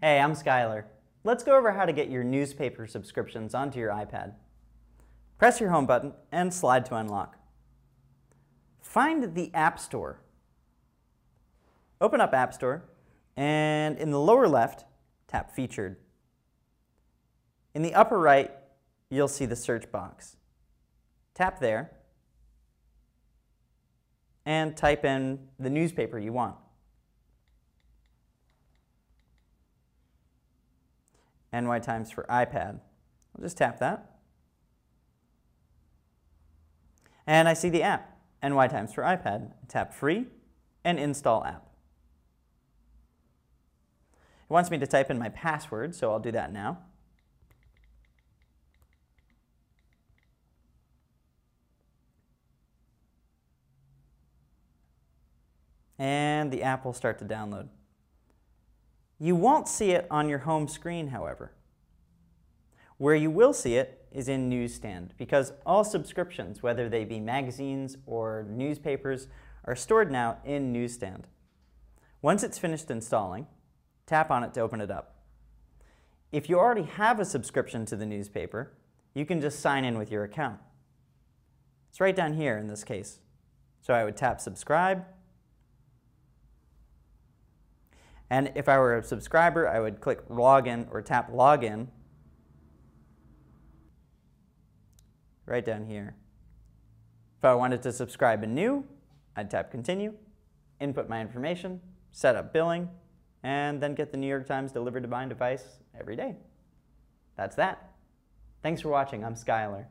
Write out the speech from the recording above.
Hey, I'm Skylar. Let's go over how to get your newspaper subscriptions onto your iPad. Press your home button and slide to unlock. Find the App Store. Open up App Store, and in the lower left, tap Featured. In the upper right, you'll see the search box. Tap there, and type in the newspaper you want. NY Times for iPad. I'll just tap that. And I see the app, NY Times for iPad. Tap Free and Install App. It wants me to type in my password, so I'll do that now. And the app will start to download. You won't see it on your home screen, however. Where you will see it is in Newsstand, because all subscriptions, whether they be magazines or newspapers, are stored now in Newsstand. Once it's finished installing, tap on it to open it up. If you already have a subscription to the newspaper, you can just sign in with your account. It's right down here in this case. So I would tap Subscribe. And if I were a subscriber, I would click Login or tap Login right down here. If I wanted to subscribe anew, I'd tap Continue, input my information, set up billing, and then get the New York Times delivered to my device every day. That's that. Thanks for watching. I'm Skylar.